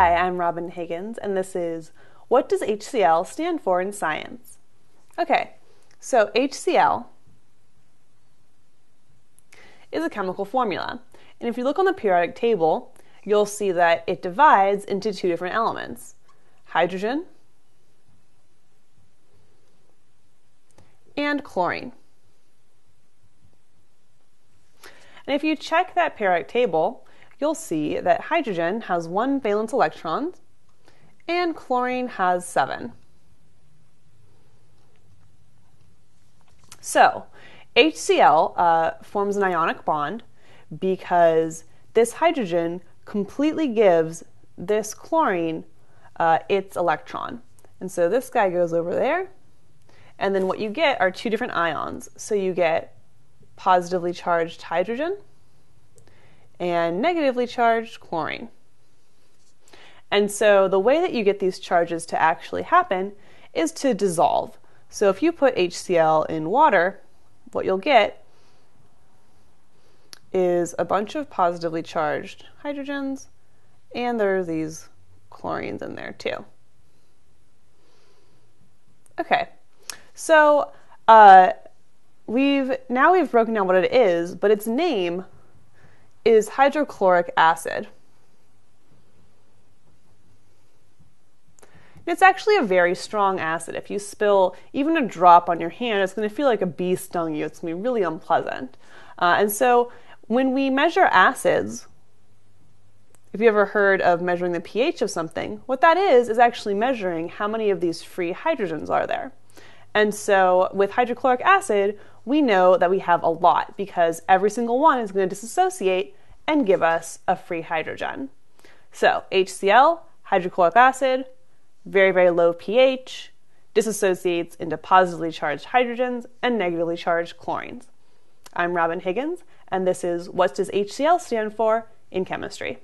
Hi, I'm Robin Higgins, and this is What Does HCl Stand For in Science? Okay, so HCl is a chemical formula, and if you look on the periodic table, you'll see that it divides into two different elements, hydrogen and chlorine. And if you check that periodic table, you'll see that hydrogen has 1 valence electron and chlorine has 7. So HCl forms an ionic bond because this hydrogen completely gives this chlorine its electron. And so this guy goes over there, and then what you get are two different ions. So you get positively charged hydrogen and negatively charged chlorine. And so the way that you get these charges to actually happen is to dissolve. So if you put HCl in water, what you'll get is a bunch of positively charged hydrogens, and there are these chlorines in there too. Okay, so we've broken down what it is, but its name is hydrochloric acid. It's actually a very strong acid. If you spill even a drop on your hand, it's going to feel like a bee stung you. It's going to be really unpleasant. And so when we measure acids, if you ever heard of measuring the pH of something, what that is actually measuring how many of these free hydrogens are there. And so with hydrochloric acid, we know that we have a lot because every single one is going to dissociate and give us a free hydrogen. So HCl, hydrochloric acid, very, very low pH, dissociates into positively charged hydrogens and negatively charged chlorines. I'm Robin Higgins, and this is What Does HCl Stand For in Chemistry?